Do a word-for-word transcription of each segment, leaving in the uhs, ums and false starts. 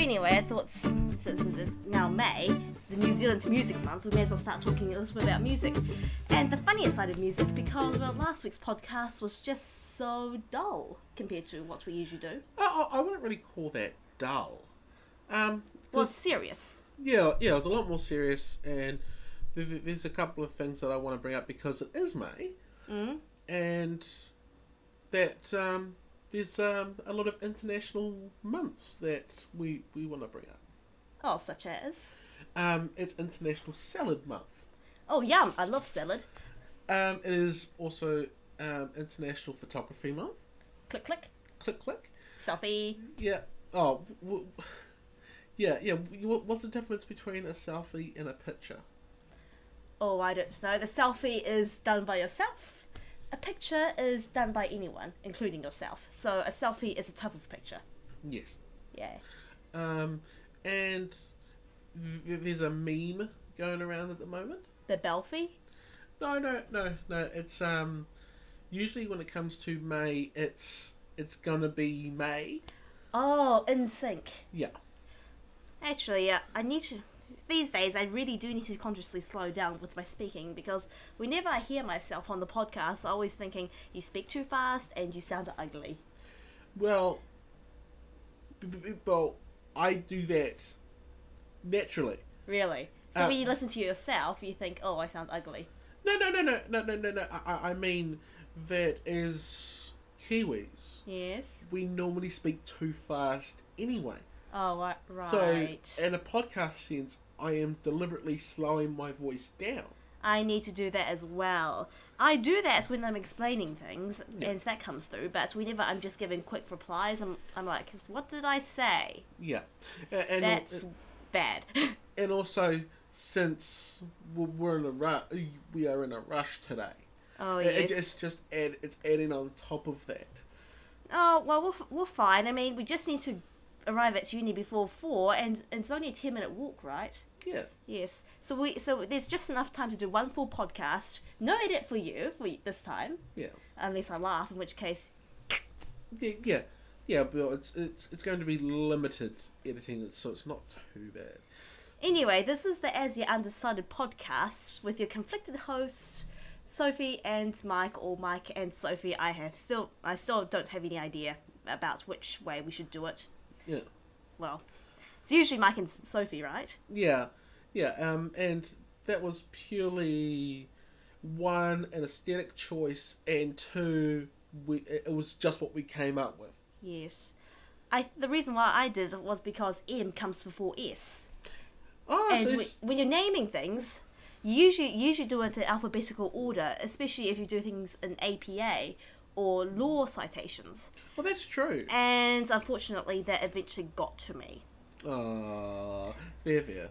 anyway, I thought since it's now May, the New Zealand's Music Month, we may as well start talking a little bit about music. And the funniest side of music, because well, last week's podcast was just so dull compared to what we usually do. I, I wouldn't really call that dull. Um, well, serious. Yeah, yeah, it was a lot more serious, and there's a couple of things that I want to bring up because it is May, mm. and that um, there's um, a lot of international months that we, we want to bring up. Oh, such as? Um, it's International Salad Month. Oh, yum! I love salad. Um, it is also um, International Photography Month. Click, click. Click, click. Selfie. Yeah. Oh, w w yeah, yeah. What's the difference between a selfie and a picture? Oh, I don't know. The selfie is done by yourself. A picture is done by anyone, including yourself. So a selfie is a type of picture. Yes. Yeah. Um, and there's a meme going around at the moment. The Belfie? No, no, no, no. It's um, usually when it comes to May, it's it's gonna be May. Oh, in sync. Yeah. Actually, yeah, I need to. These days, I really do need to consciously slow down with my speaking, because whenever I hear myself on the podcast, I'm always thinking, you speak too fast and you sound ugly. Well, b b well I do that naturally. Really? So um, when you listen to yourself, you think, oh, I sound ugly. No, no, no, no, no, no, no, no. I, I mean, that is Kiwis. Yes. We normally speak too fast anyway. Oh, right. So, in a podcast sense, I am deliberately slowing my voice down. I need to do that as well. I do that when I'm explaining things, yeah. and that comes through, but whenever I'm just giving quick replies, I'm, I'm like, what did I say? Yeah. And that's and, bad. And also, since we're in a rush, we are in a rush today. Oh, yes. It's just add, it's adding on top of that. Oh, well, we'll, we'll find. I mean, we just need to arrive at uni before four, and, and it's only a ten minute walk, right? Yeah. Yes. So we so there's just enough time to do one full podcast. No edit for you for this time. Yeah. Unless I laugh, in which case. Yeah, yeah, yeah. But it's it's it's going to be limited editing, so it's not too bad. Anyway, this is the As Yet Undecided podcast with your conflicted hosts, Sophie and Mike, or Mike and Sophie. I have still I still don't have any idea about which way we should do it. Yeah. Well, it's usually Mike and Sophie, right? Yeah. Yeah, um, and that was purely, one, an aesthetic choice, and two, we, it was just what we came up with. Yes. I The reason why I did it was because M comes before S. Oh, and so we, when you're naming things, you usually, you usually do it in alphabetical order, especially if you do things in A P A, or law citations. Well, that's true. And unfortunately, that eventually got to me. Oh, fair, fair.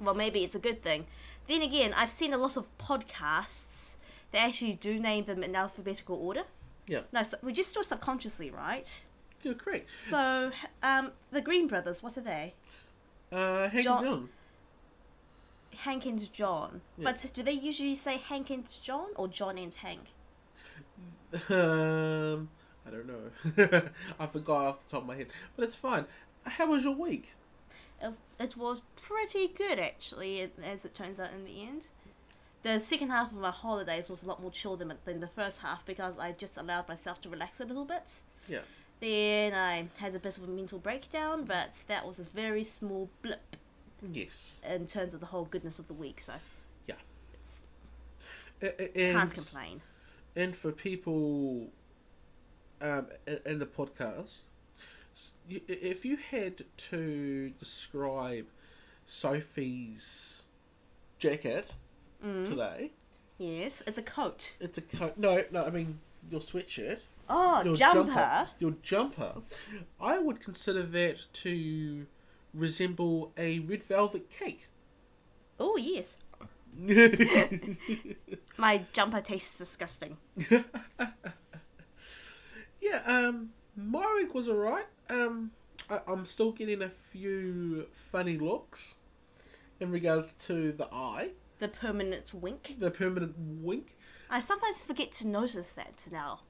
Well, maybe it's a good thing. Then again, I've seen a lot of podcasts that actually do name them in alphabetical order. Yeah. No, so we just do it subconsciously, right? You're correct. So, um, the Green Brothers, what are they? Uh, Hank John and John. Hank and John. Yeah. But do they usually say Hank and John or John and Hank? Um, I don't know. I forgot off the top of my head, but it's fine. How was your week? It, it was pretty good, actually, as it turns out in the end. The second half of my holidays was a lot more chill than, than the first half, because I just allowed myself to relax a little bit. Yeah. Then I had a bit of a mental breakdown, but that was a very small blip. Yes. In terms of the whole goodness of the week, so. Yeah. It's, uh, and can't complain. And for people um, in the podcast, if you had to describe Sophie's jacket mm. today... Yes, it's a coat. It's a coat. No, no, I mean, your sweatshirt. Oh, your jumper. jumper. Your jumper. I would consider that to resemble a red velvet cake. Oh, yes. My jumper tastes disgusting. Yeah, um, my week was alright. Um, I, I'm still getting a few funny looks in regards to the eye. The permanent wink. The permanent wink. I sometimes forget to notice that now.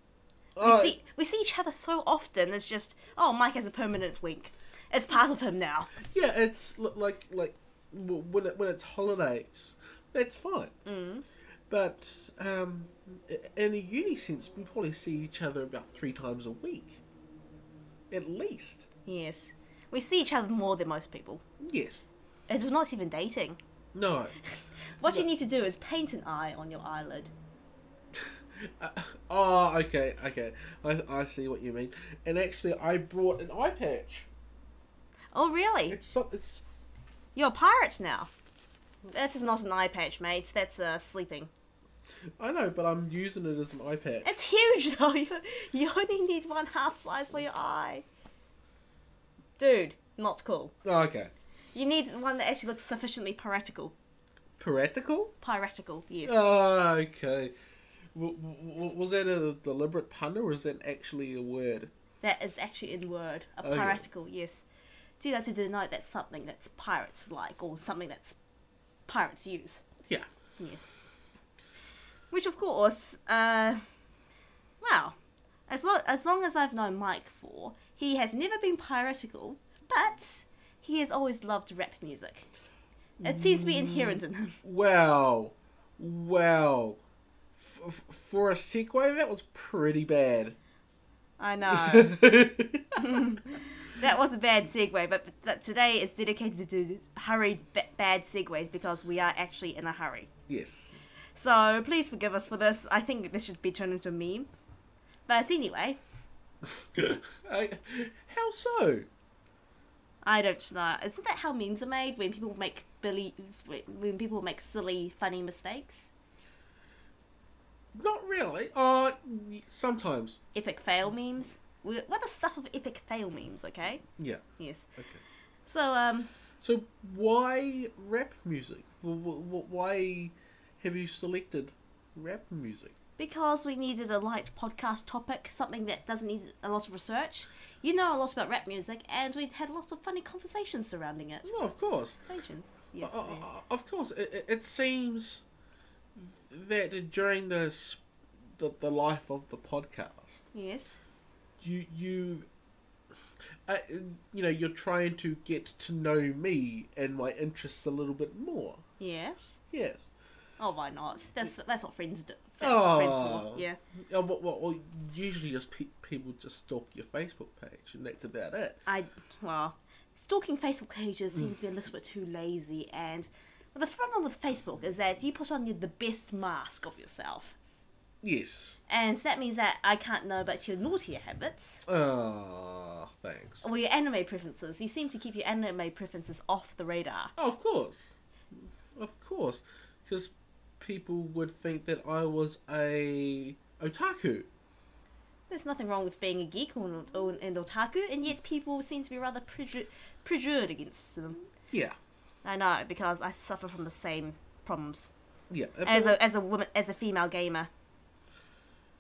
Uh, we see we see each other so often. It's just, oh, Mike has a permanent wink. it's part of him now. Yeah, it's like like when it, when it's holidays, that's fine. Mm. But um, in a uni sense, we probably see each other about three times a week, at least. Yes, we see each other more than most people. Yes, as we're not even dating. No. What no. you need to do is paint an eye on your eyelid. Uh, oh, okay, okay. I I see what you mean. And actually, I brought an eye patch. Oh, really? It's so, it's. You're a pirate now. This is not an eye patch, mate. That's uh, sleeping. I know, but I'm using it as an eye patch. It's huge, though. You you only need one half size for your eye. Dude, not cool. Oh, okay. You need one that actually looks sufficiently piratical. Piratical? Piratical, yes. Oh, okay. W w was that a deliberate pun, or is that actually a word? That is actually in word. A okay. piratical, yes. Do that to denote that's something that's pirates like, or something that's pirates use. Yeah. Yes. Which, of course, uh, well, as, lo as long as I've known Mike for, he has never been piratical, but he has always loved rap music. It seems to be inherent in him. Well, well. F for a segue, that was pretty bad. I know. That was a bad segue, but, but today is dedicated to hurried b bad segues because we are actually in a hurry. Yes. So please forgive us for this. I think this should be turned into a meme. But anyway. I, how so? I don't know. Isn't that how memes are made? When people make billy, when people make silly, funny mistakes. Not really. Uh, sometimes. Epic fail memes. We're, we're the stuff of epic fail memes, okay? Yeah. Yes. Okay. So, um... So, why rap music? Why have you selected rap music? Because we needed a light podcast topic, something that doesn't need a lot of research. You know a lot about rap music, and we'd had lots of funny conversations surrounding it. No, of course. Conversations. Yes. Uh, uh, of course. It, it seems... that during the, the the life of the podcast, yes, you you, uh, you know, you're trying to get to know me and my interests a little bit more. Yes. Yes. Oh, why not? That's that's what friends do. That's oh, what friends do. Yeah. Oh, well, well, well, usually just pe people just stalk your Facebook page, and that's about it. I well, stalking Facebook pages seems to be a little bit too lazy and. Well, the problem with Facebook is that you put on the best mask of yourself. Yes. And so that means that I can't know about your naughtier habits. Oh, thanks. Or your anime preferences. You seem to keep your anime preferences off the radar. Oh, of course. Of course. Because people would think that I was a otaku. There's nothing wrong with being a geek or an, or an otaku, and yet people seem to be rather preju prejudiced against them. Yeah. I know, because I suffer from the same problems. Yeah. As a as a woman, as a female gamer.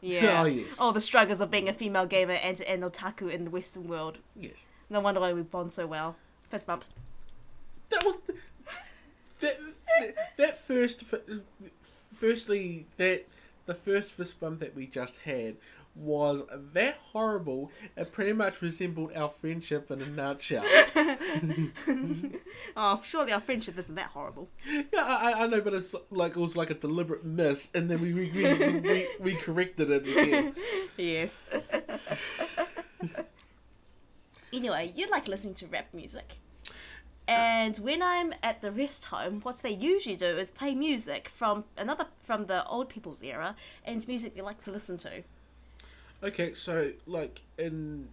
Yeah. Oh, yes. Oh, the struggles of being a female gamer and an otaku in the Western world. Yes. No wonder why we bond so well. Fist bump. That was the, that, that that first. Firstly, that the first fist bump that we just had was that horrible. It pretty much resembled our friendship in a nutshell. Oh, surely our friendship isn't that horrible. Yeah, I, I know, but it's like it was like a deliberate miss, and then we we, we, we, we corrected it again. Yes. Anyway, you like listening to rap music, and when I'm at the rest home, what they usually do is play music from another from the old people's era, and it's music they like to listen to. Okay, so, like, in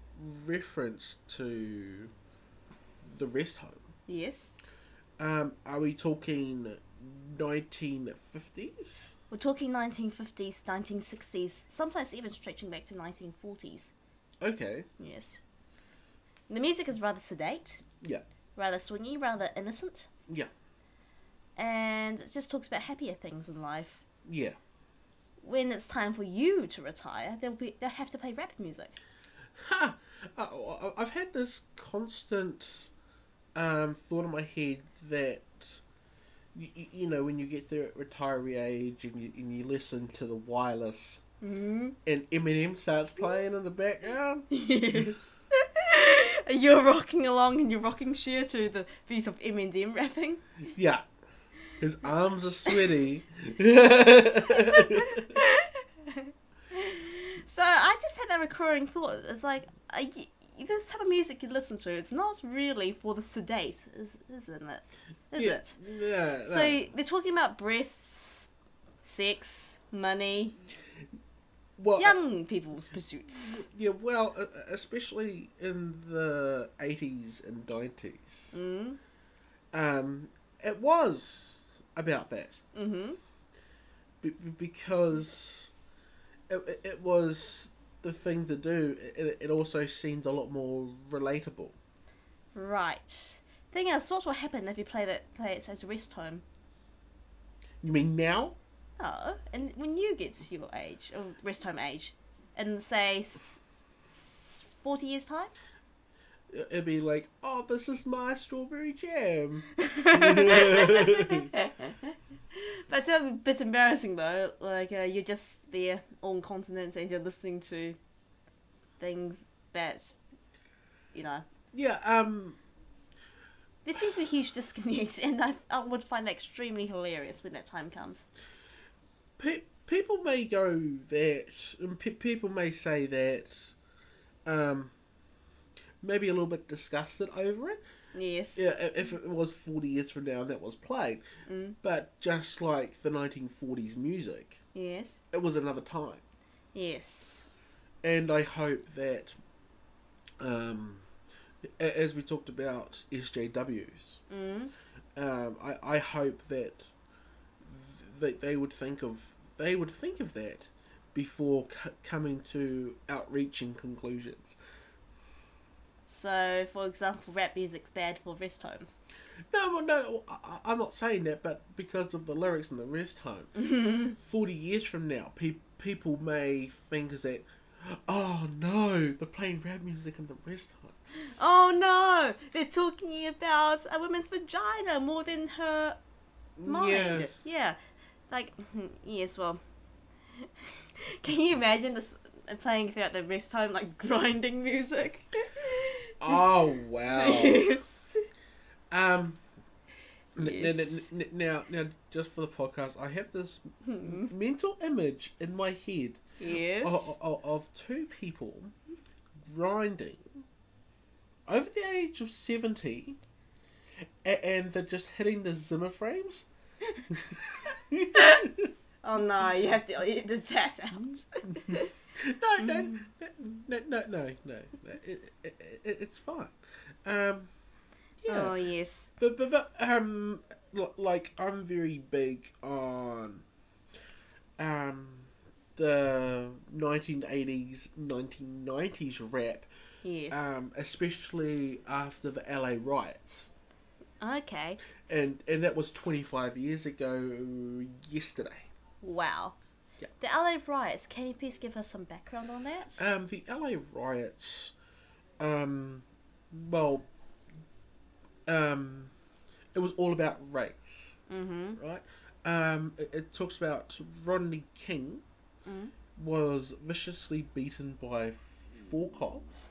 reference to the rest home... Yes. Um, are we talking nineteen fifties? We're talking nineteen fifties, nineteen sixties, sometimes even stretching back to nineteen forties. Okay. Yes. The music is rather sedate. Yeah. Rather swingy, rather innocent. Yeah. And it just talks about happier things in life. Yeah. When it's time for you to retire, they'll be they'll have to play rap music. Ha! Uh, I've had this constant um, thought in my head that you, you know when you get there at retiree age and you and you listen to the wireless mm-hmm. and Eminem starts playing in the background. Yes, You're rocking along and you're rocking sheer to the beat of Eminem rapping. Yeah. His arms are sweaty. So I just had that recurring thought. It's like, uh, this type of music you listen to, it's not really for the sedate, is, isn't it? Is yeah, it? Yeah. No. So they're talking about breasts, sex, money, well, young uh, people's pursuits. Yeah, well, especially in the eighties and nineties, mm. um, it was about that. Mm-hmm. Be because... It, it was the thing to do. It, it also seemed a lot more relatable. Right. Thing is, what will happen if you play that play it as a rest home? You mean now? No, and when you get to your age, or rest home age, in say forty years time, it'd be like, oh, this is my strawberry jam. But it's a bit embarrassing though, like uh, you're just there on continents and you're listening to things that, you know. Yeah, um... there seems to be a huge disconnect, and I, I would find that extremely hilarious when that time comes. Pe people may go that, and pe people may say that, um, maybe a little bit disgusted over it. Yes. Yeah, if it was forty years from now and that was played, mm. but just like the nineteen forties music, yes, it was another time. Yes. And I hope that, um, as we talked about S J Ws, mm. um, I I hope that th that they would think of they would think of that before c coming to outreaching conclusions. So, for example, rap music's bad for rest homes. No, no, I, I'm not saying that, but because of the lyrics in the rest home, forty years from now, pe people may think that, oh no, they're playing rap music in the rest home. Oh no, they're talking about a woman's vagina more than her mind. Yes. Yeah, like, yes, well, can you imagine this playing throughout the rest home, like grinding music? Oh wow! Yes. Um. Yes. Now, now, just for the podcast, I have this hmm. mental image in my head. Yes. Of, of, of two people grinding over the age of seventy, and, and they're just hitting the Zimmer frames. Oh no! You have to. It does that sound? No, no, no, no, no, no. It, it, it, it's fine. Um, yeah. Oh yes. But, but but um, like I'm very big on um the nineteen eighties, nineteen nineties rap. Yes. Um, especially after the L A Riots. Okay. And and that was twenty-five years ago yesterday. Wow. Yeah. The L A Riots, can you please give us some background on that? Um, the L A Riots, um, well, um, it was all about race, mm-hmm. right? Um, it, it talks about Rodney King mm-hmm. was viciously beaten by four cops.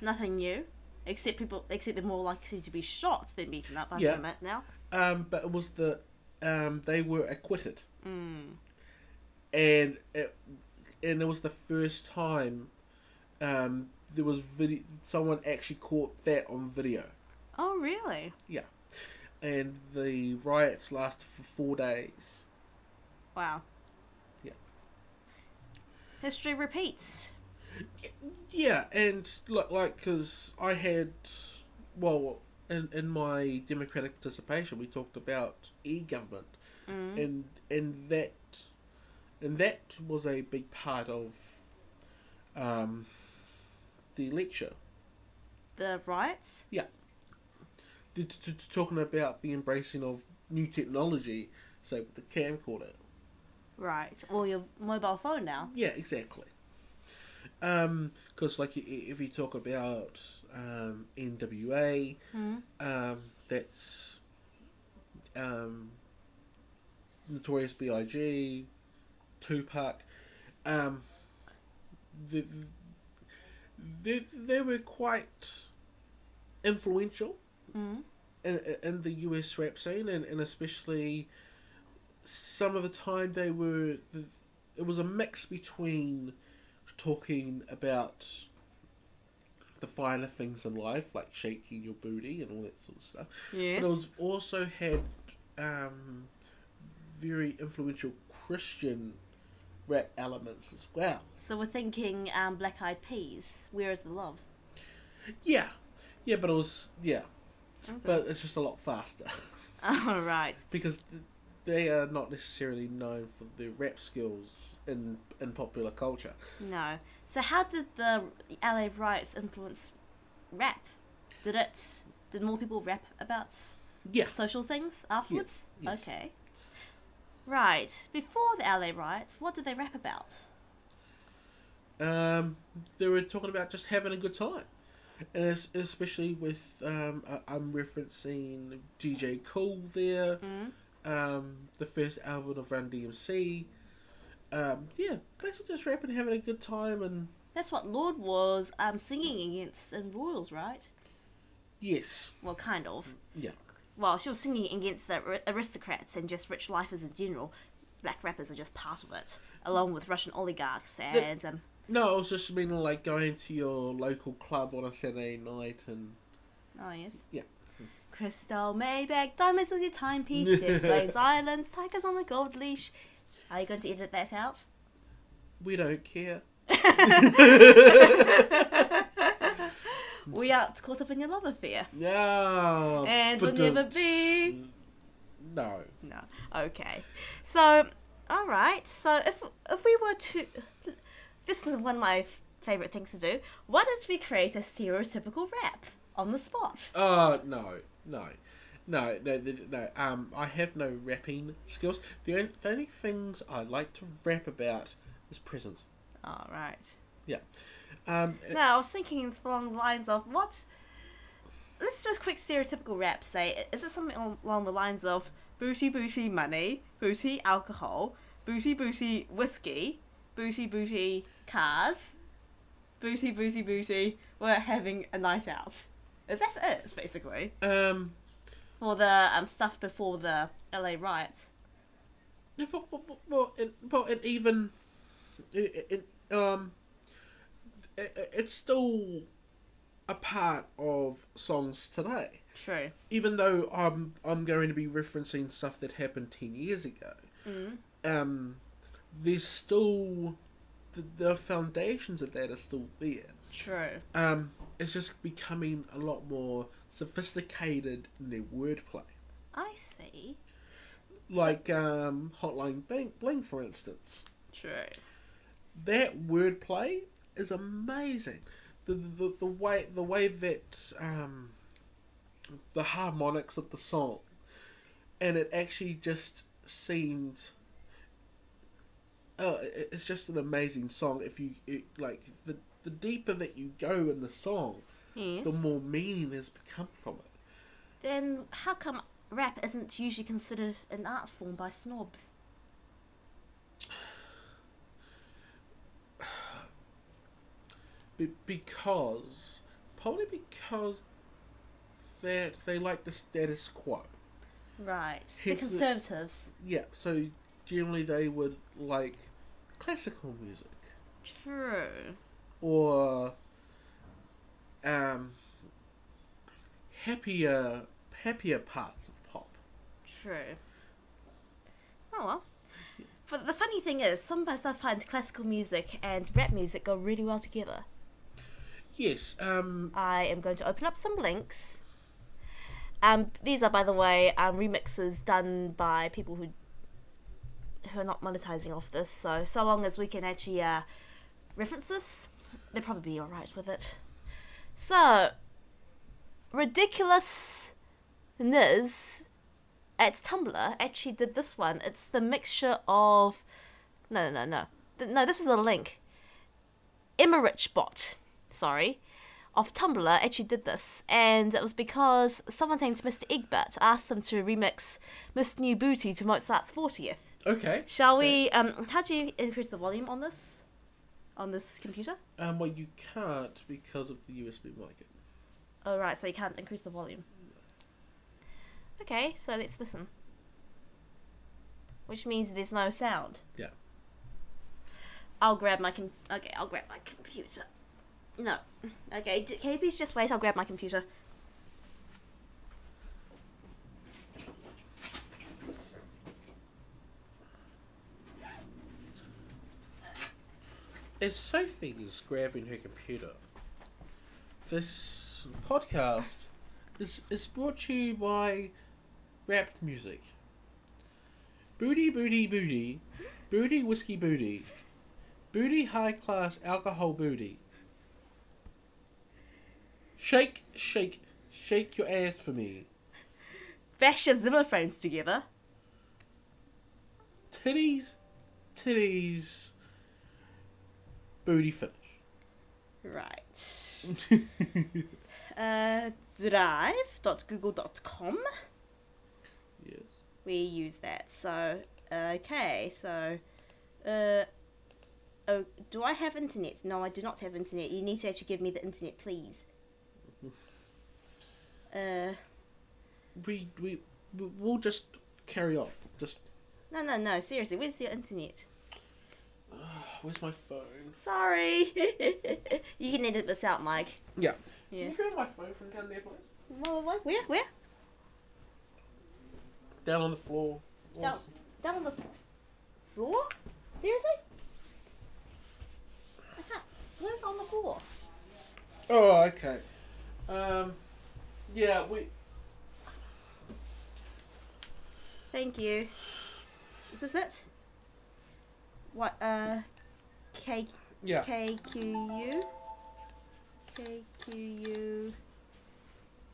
Nothing new, except people, except they're more likely to be shot than beaten up. I've done that now. Um, but it was the, um, they were acquitted. Mm. And it, and it was the first time um, there was video. Someone actually caught that on video. Oh, really? Yeah. And the riots lasted for four days. Wow. Yeah. History repeats. Yeah, and look, like, because I had, well, in in my democratic participation, we talked about e-government, mm. and and that. And that was a big part of um, the lecture. The riots? Yeah. D -d -d -d Talking about the embracing of new technology, so with the camcorder. Right, or your mobile phone now. Yeah, exactly. Because um, like if you talk about um, N W A, hmm. um, that's um, Notorious B I G, Tupac, um, the, they they were quite influential mm. in, in the U S rap scene, and, and especially some of the time they were. It was a mix between talking about the finer things in life, like shaking your booty and all that sort of stuff. Yes. But it was also had um, very influential Christian rap elements as well. So we're thinking um, Black Eyed Peas, Where Is the Love? Yeah. Yeah, but it was... Yeah. Okay. But it's just a lot faster. Oh, right. Because they are not necessarily known for their rap skills in, in popular culture. No. So how did the L A Riots influence rap? Did it... Did more people rap about yeah. social things afterwards? Yeah. Yes. Okay. Right. Before the L A Riots, what did they rap about? Um, they were talking about just having a good time. And it's, especially with... Um, I'm referencing D J Cool there. Mm. Um, the first album of Run D M C. Um, yeah, basically just rapping, having a good time, and that's what Lord was um singing against in Royals, right? Yes. Well, kind of. Yeah. Well, she was singing against the aristocrats and just rich lifers in general. Black rappers are just part of it, along with Russian oligarchs and. The... Um... No, I was just meaning like going to your local club on a Saturday night and. Oh yes. Yeah. Crystal, Maybach, diamonds on your time, peach, plains, islands, tigers on a gold leash. Are you going to edit that out? We don't care. We aren't caught up in your love affair. No. And we'll never be. No. No. Okay. So, all right. So if if we were to, this is one of my favourite things to do. Why don't we create a stereotypical rap on the spot? Oh, uh, no. No, no, no, no. Um, I have no rapping skills. The only, the only things I like to rap about is prisons. Oh, right. Yeah. Um, no, I was thinking along the lines of what. Let's do a quick stereotypical rap. Say, is it something along the lines of booty booty money, booty alcohol, booty booty whiskey, booty booty cars, booty booty booty. We're having a night out. Is that it, basically? Um, or the um, stuff before the L A riots. Yeah, but, but, but, it, but it even... It, it, um, it, it's still a part of songs today. True. Even though I'm, I'm going to be referencing stuff that happened ten years ago. Mm. Um, there's still... The, the foundations of that are still there. True. Um... It's just becoming a lot more sophisticated in their wordplay. I see. Like so, um, Hotline Bling, Bling, for instance. True. That wordplay is amazing. The the the way the way that um, the harmonics of the song, and it actually just seemed. Uh, it's just an amazing song. If you it, like the. The deeper that you go in the song, yes. the more meaning has become from it. Then how come rap isn't usually considered an art form by snobs? Be because, probably because that they like the status quo. Right, the conservatives. The, yeah, so generally they would like classical music. True. Or um, happier, happier parts of pop. True. Oh well. But the funny thing is, sometimes I find classical music and rap music go really well together. Yes. Um. I am going to open up some links. Um. These are, by the way, um, remixes done by people who who are not monetizing off this. So so long as we can actually uh, reference this. They'll probably be alright with it. So, Ridiculous Niz at Tumblr actually did this one. It's the mixture of... No, no, no. Th no, this is a link. Emerichbot, sorry, of Tumblr actually did this. And it was because someone named Mister Egbert asked them to remix Miss New Booty to Mozart's fortieth. Okay. Shall we... Um, how do you increase the volume on this? on this computer? Um, well, you can't because of the U S B mic. Oh, right, so you can't increase the volume. Okay, so let's listen. Which means there's no sound. Yeah. I'll grab my com- Okay, I'll grab my computer. No. Okay, can you please just wait? I'll grab my computer. As Sophie is grabbing her computer, this podcast is, is brought to you by rap music. Booty, booty, booty. Booty, whiskey, booty. Booty, high class, alcohol, booty. Shake, shake, shake your ass for me. Bash your Zimmer frames together. Titties, titties. Booty finish. Right. uh, drive dot google dot com. Yes. We use that. So, okay. So, uh, oh, do I have internet? No, I do not have internet. You need to actually give me the internet, please. Uh, we, we, we'll just carry on. Just. No, no, no. Seriously, where's your internet? Where's my phone? Sorry. You can edit this out, Mike. Yeah. Yeah. Can you grab my phone from down there, please? Well, what? Where? Where? Down on the floor. Down, down on the floor? Seriously? I can't. Where's on the floor? Oh, okay. Um, yeah, we... Thank you. Is this it? What, uh, K, yeah. K Q U, K Q U,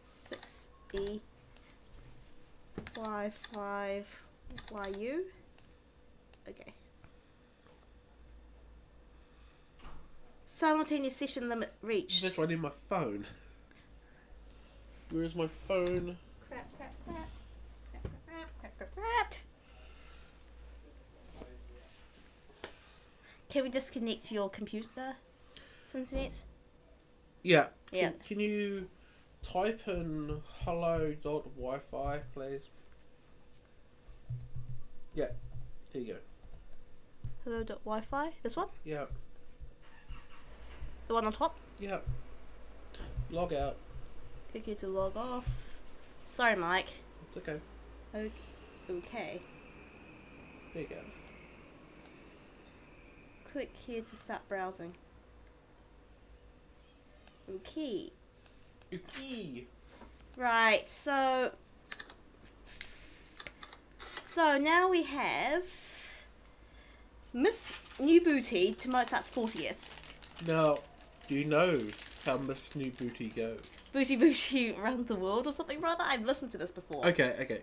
six E, Y five, Y U, okay. Simultaneous session limit reached. That's why I need my phone. Where's my phone? Crap, crap, crap, crap, crap, crap, crap, crap. Can we disconnect your computer, internet? Yeah. Yeah. Can, can you type in hello dot wi fi, please? Yeah. There you go. hello dot wi fi? This one? Yeah. The one on top? Yeah. Log out. Click here to log off. Sorry, Mike. It's okay. Okay. Okay. There you go. Click here to start browsing. Okay. Okay. Right, so... So now we have... Miss New Booty to Mozart's fortieth. Now, do you know how Miss New Booty goes? Booty Booty Around the World or something rather? I've listened to this before. Okay, okay.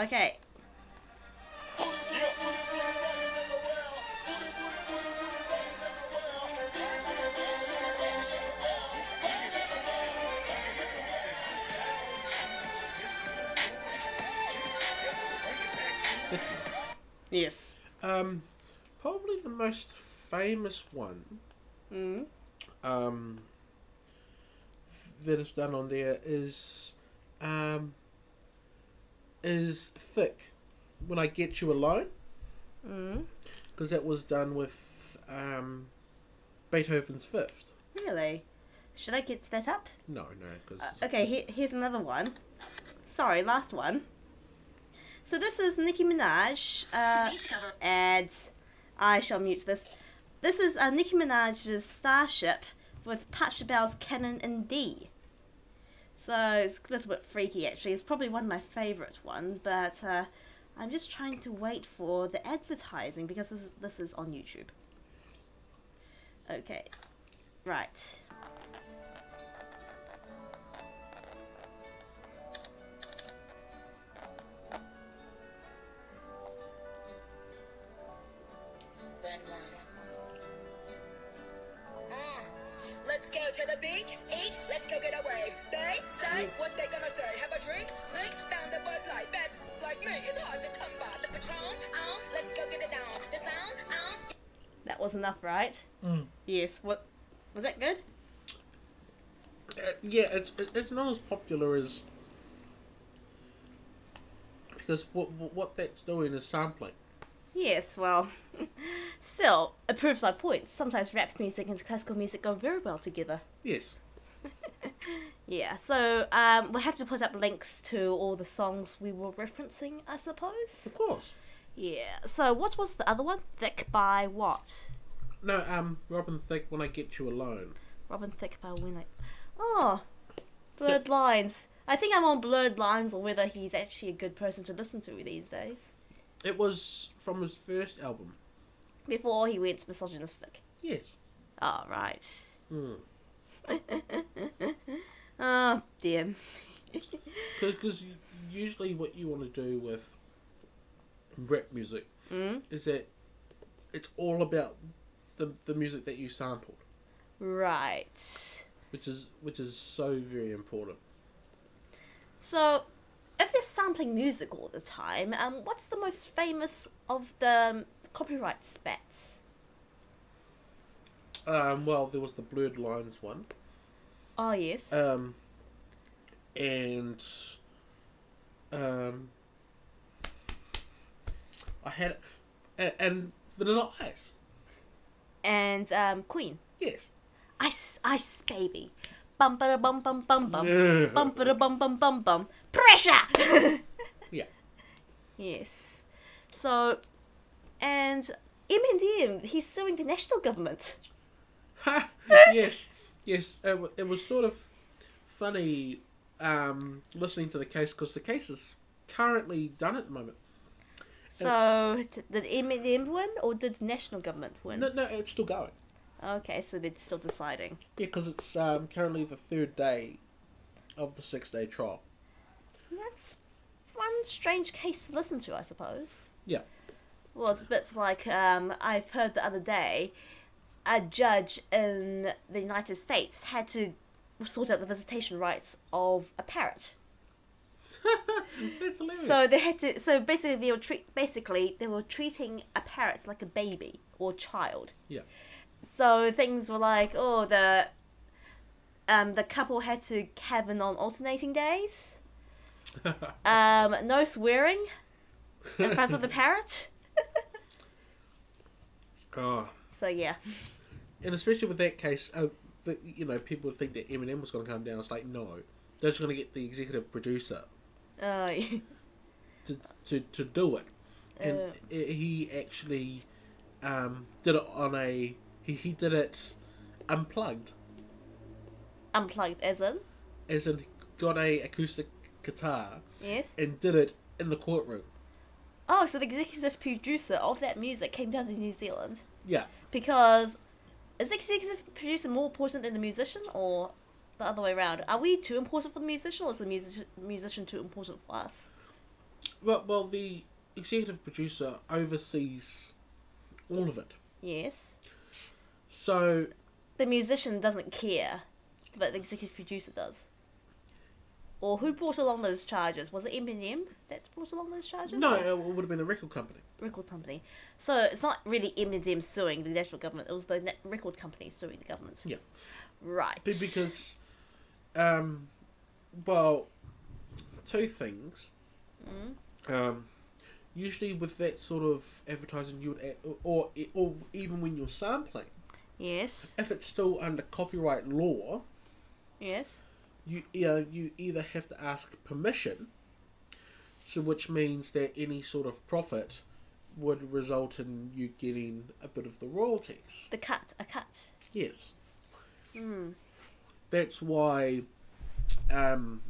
Okay. Yes. Um, probably the most famous one mm. um, that is done on there is um, is Thicke, When I Get You Alone, because mm. that was done with um, Beethoven's Fifth. Really? Should I get that up? No, no. Cause uh, okay, he here's another one. Sorry, last one. So this is Nicki Minaj, uh, ads, I shall mute this. This is uh, Nicki Minaj's Starship with Patch Bell's Canon in D. So it's a little bit freaky actually, it's probably one of my favourite ones, but uh, I'm just trying to wait for the advertising because this is, this is on YouTube. Okay, right. To the beach, each, let's go get away. They say what they gonna say. Have a drink, think, found a Bud Light. Bad like me, it's hard to come by. The Patron, um, let's go get it down. The sound, um. That was enough, right? Mm. Yes. What was that good? Uh, yeah, it's it's not as popular as, because what what that's doing is sampling. Yes, well, still, it proves my point. Sometimes rap music and classical music go very well together. Yes. Yeah, so um, we'll have to put up links to all the songs we were referencing, I suppose. Of course. Yeah, so what was the other one? Thicke by what? No, um, Robin Thicke, When I Get You Alone. Robin Thicke by When I... Oh, Blurred Th- Lines. I think I'm on Blurred Lines, or whether he's actually a good person to listen to these days. It was from his first album. Before he went misogynistic? Yes. Oh, right. Hmm. Oh, damn. Because usually what you want to do with rap music mm? is that it's all about the the music that you sampled. Right. Which is which is so very important. So, if they're sampling music all the time, um, what's the most famous of the um, copyright spats? Um, well, there was the Blurred Lines one. Oh, yes. Um, and, um, I had, and, and Vanilla Ice. And, um, Queen. Yes. Ice, Ice Baby. Bum, ba, da, bum, bum, bum, bum. Bum, ba, da, bum, bum, bum, bum. Pressure! Yeah. Yes. So, and Eminem, he's suing the national government. Ha! Yes. Yes, it, w- it was sort of funny um, listening to the case, because the case is currently done at the moment. So, it, did Eminem win, or did the national government win? No, no, it's still going. Okay, so they're still deciding. Yeah, because it's um, currently the third day of the six-day trial. That's one strange case to listen to, I suppose. Yeah. Well, it's a bit like um, I've heard the other day... A judge in the United States had to sort out the visitation rights of a parrot. That's hilarious. So they had to. So basically, they were treat. Basically, they were treating a parrot like a baby or child. Yeah. So things were like, oh, the um the couple had to have it on alternating days. um, no swearing in front of the parrot. Oh. So yeah. And especially with that case, uh, the, you know, people would think that Eminem was going to come down. It's like, no, they're just going to get the executive producer uh, to, to to do it. And uh, he actually um, did it on a he, he did it unplugged. Unplugged, as in? As in, got a acoustic guitar. Yes. And did it in the courtroom. Oh, so the executive producer of that music came down to New Zealand. Yeah. Because is the executive producer more important than the musician, or the other way around? Are we too important for the musician, or is the music- musician too important for us? Well, well, the executive producer oversees all of it. Yes. So... the musician doesn't care, but the executive producer does. Or who brought along those charges? Was it Eminem that brought along those charges? No, or? It would have been the record company. Record company. So it's not really Eminem suing the national government. It was the record company suing the government. Yeah. Right. But because, um, well, two things. Mm. Um, usually with that sort of advertising, you would, add, or or even when you're sampling. Yes. If it's still under copyright law. Yes. You, you know, you either have to ask permission, so which means that any sort of profit would result in you getting a bit of the royalties. The cut, a cut. Yes. Mm. That's why um,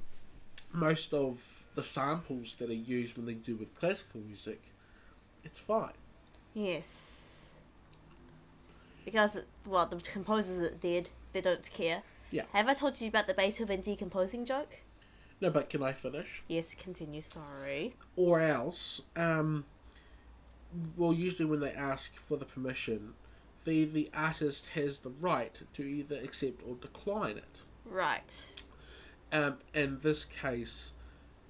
most of the samples that are used when they do with classical music, it's fine. Yes. Because, well, the composers are dead, they don't care. Yeah. Have I told you about the Beethoven decomposing joke? No, but can I finish? Yes, continue, sorry. Or else, um, well, usually when they ask for the permission, the, the artist has the right to either accept or decline it. Right. Um, in this case,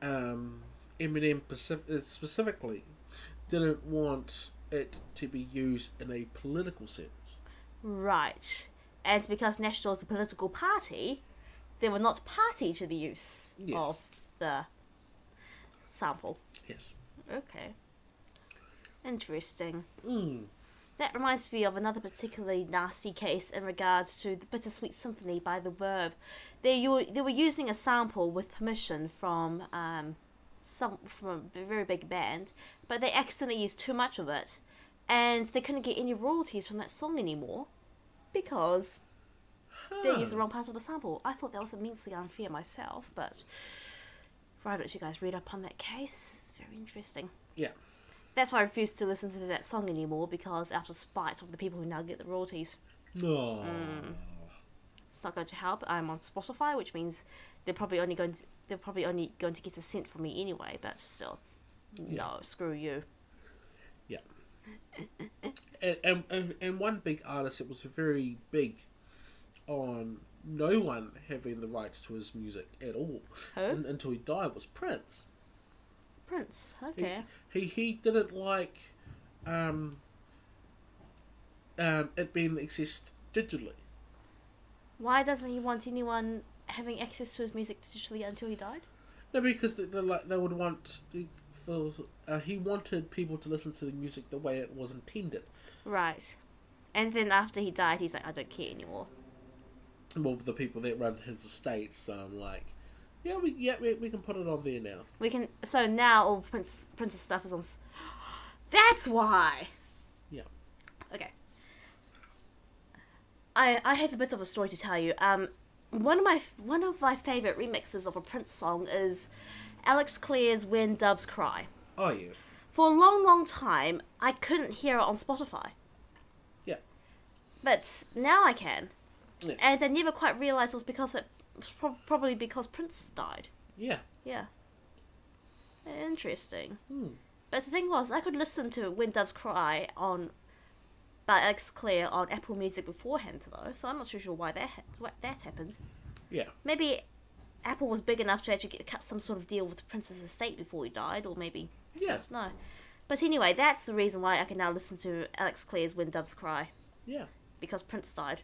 um, Eminem specific, specifically didn't want it to be used in a political sense. Right. And because National is a political party, they were not party to the use yes. of the sample. Yes. Okay. Interesting. Mm. That reminds me of another particularly nasty case in regards to The Bittersweet Symphony by The Verve. They, you, they were using a sample with permission from um, some from a very big band, but they accidentally used too much of it, and they couldn't get any royalties from that song anymore because huh. they used the wrong part of the sample. I thought that was immensely unfair myself, but why don't you guys read up on that case? It's very interesting. Yeah. That's why I refuse to listen to that song anymore, because out of spite of the people who now get the royalties. No. Mm. It's not going to help. I'm on Spotify, which means they're probably only going to they're probably only going to get a cent from me anyway, but still. Yeah. No, screw you. Yeah. and, and, and and one big artist that was very big on no one having the rights to his music at all. Who? And, until he died was Prince. Prince, okay. He, he he didn't like um, um, it being accessed digitally. Why doesn't he want anyone having access to his music digitally until he died? No, because they, they, like, they would want... For, uh, he wanted people to listen to the music the way it was intended. Right. And then after he died, he's like, I don't care anymore. Well, the people that run his estates, um, like... Yeah, we yeah we, we can put it on there now. We can so now all Prince Prince's stuff is on. That's why. Yeah. Okay. I I have a bit of a story to tell you. Um, one of my one of my favorite remixes of a Prince song is Alex Clare's "When Doves Cry." Oh yes. For a long, long time, I couldn't hear it on Spotify. Yeah. But now I can. Yes. And I never quite realized it was because it. Probably because Prince died. Yeah. Yeah. Interesting. Hmm. But the thing was, I could listen to When Doves Cry on by Alex Clare on Apple Music beforehand, though, so I'm not too sure why that ha why that happened. Yeah. Maybe Apple was big enough to actually get, cut some sort of deal with the Prince's estate before he died, or maybe. Yeah. I don't know. But anyway, that's the reason why I can now listen to Alex Clare's When Doves Cry. Yeah. Because Prince died.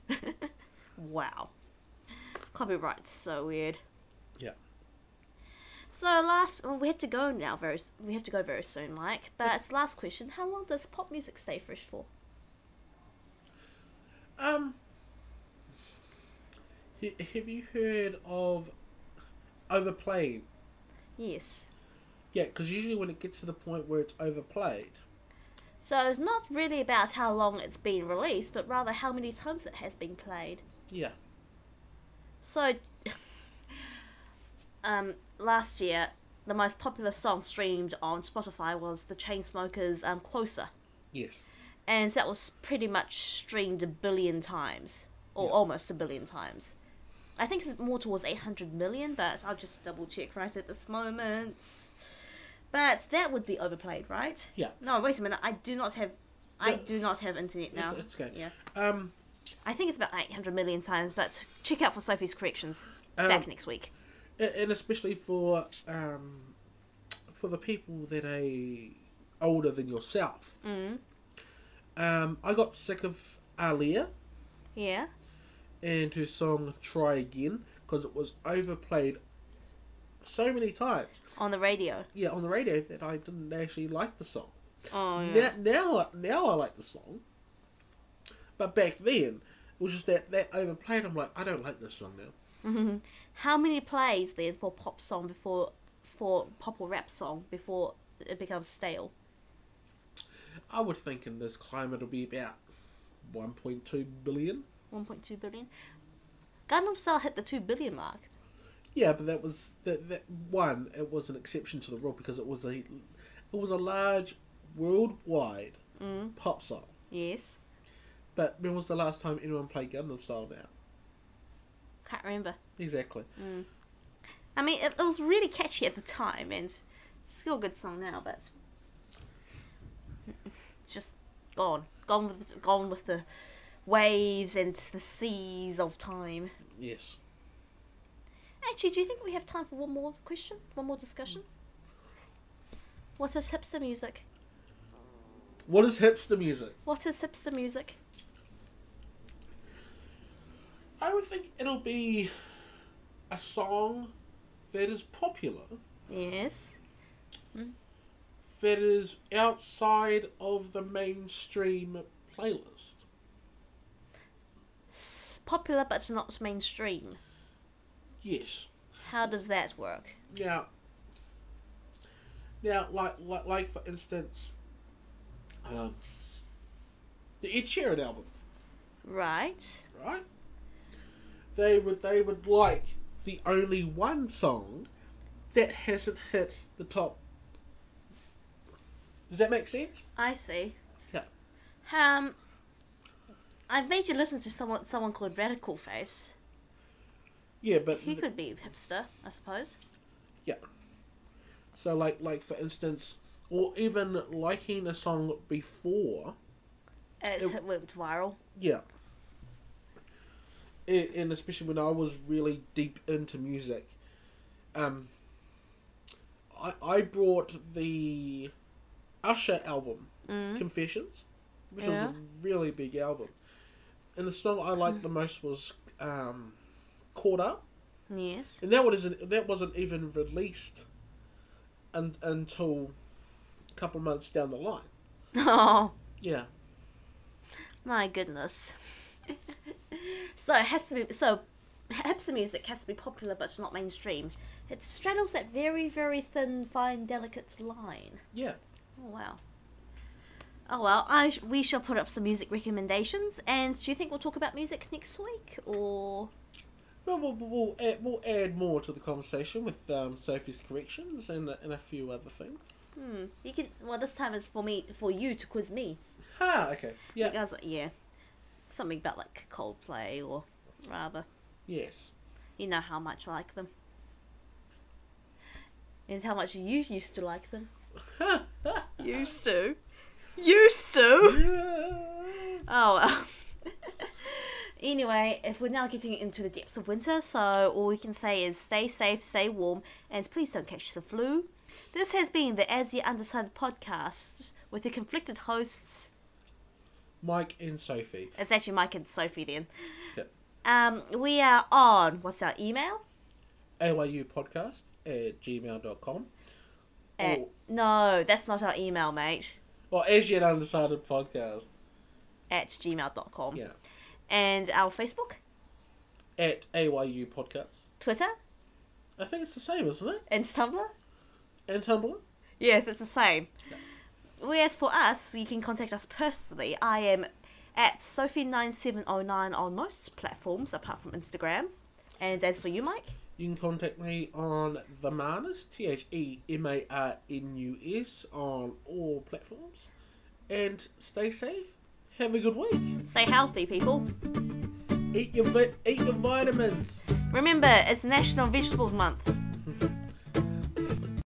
Wow. Copyright's so weird. Yeah. So last, well, we have to go now. Very, we have to go very soon, Mike. But it's last question: how long does pop music stay fresh for? Um. Have you heard of overplaying? Yes. Yeah, because usually when it gets to the point where it's overplayed. So it's not really about how long it's been released, but rather how many times it has been played. Yeah. So, um, last year, the most popular song streamed on Spotify was The Chainsmokers' um, Closer. Yes. And that was pretty much streamed a billion times, or yeah. almost a billion times. I think it's more towards eight hundred million, but I'll just double check right at this moment. But that would be overplayed, right? Yeah. No, wait a minute. I do not have, I yeah. do not have internet now. It's, it's okay. Yeah. Um... I think it's about eight hundred million times, but check out for Sophie's corrections. It's um, back next week. And especially for um, for the people that are older than yourself. Mm. Um, I got sick of Aaliyah. Yeah. And her song Try Again, because it was overplayed so many times. On the radio. Yeah, on the radio, that I didn't actually like the song. Oh, yeah. Now, now, now I like the song. But back then, it was just that, that overplayed. I'm like, I don't like this song now. Mm-hmm. How many plays then for pop song before, for pop or rap song before it becomes stale? I would think in this climate it'll be about one point two billion. one point two billion. Gangnam Style hit the two billion mark. Yeah, but that was that, that one. It was an exception to the rule because it was a, it was a large worldwide mm. pop song. Yes. But when was the last time anyone played Gangnam Style now? Can't remember. Exactly. Mm. I mean, it, it was really catchy at the time, and it's still a good song now, but just gone, gone with, gone with the waves and the seas of time. Yes. Actually, do you think we have time for one more question, one more discussion? What is hipster music? What is hipster music? What is hipster music? I would think it'll be a song that is popular. Yes. Mm. That is outside of the mainstream playlist. It's popular but not mainstream. Yes. How does that work? Now, now like, like, like for instance, um, the Ed Sheeran album. Right. Right. They would, they would like the only one song that hasn't hit the top. Does that make sense? I see. Yeah. Um, I've made you listen to someone someone called Radical Face. Yeah, but he could be hipster, I suppose. Yeah. So, like, like for instance, or even liking a song before it's it went viral. Yeah. It, and especially when I was really deep into music, um, I I brought the Usher album, mm. Confessions, which yeah. was a really big album, and the song I liked the most was um, Caught Up. Yes. And that wasn't that wasn't even released, un, until a couple months down the line. Oh. Yeah. My goodness. So it has to be so hipster music has to be popular but not mainstream. It straddles that very, very thin, fine, delicate line. Yeah. Oh wow. Oh well, I sh we shall put up some music recommendations. And do you think we'll talk about music next week, or? Well, we'll we'll add, we'll add more to the conversation with um, Sophie's corrections and and a few other things. Hmm. You can. Well, this time it's for me, for you to quiz me. Ha. Okay. Yeah. Because, yeah. Something about like Coldplay or rather. Yes. You know how much I like them. And how much you used to like them. Used to. Used to. Yeah. Oh well. Anyway, if we're now getting into the depths of winter, so all we can say is stay safe, stay warm, and please don't catch the flu. This has been the As Yet Undecided podcast with the conflicted hosts Mike and Sophie. It's actually Mike and Sophie then. Yep. Um, we are on, what's our email? A Y U podcast at gmail dot com. Uh, or, no, that's not our email, mate. Or As Yet Undecided Podcast. At gmail dot com. Yeah. And our Facebook? At A Y U podcast. Twitter? I think it's the same, isn't it? And Tumblr? And Tumblr? Yes, it's the same. Yeah. Whereas for us, you can contact us personally. I am at sophie nine seven zero nine on most platforms, apart from Instagram. And as for you, Mike? You can contact me on TheMarnus, T H E M A R N U S, on all platforms. And stay safe. Have a good week. Stay healthy, people. Eat your, vi eat your vitamins. Remember, it's National Vegetables Month.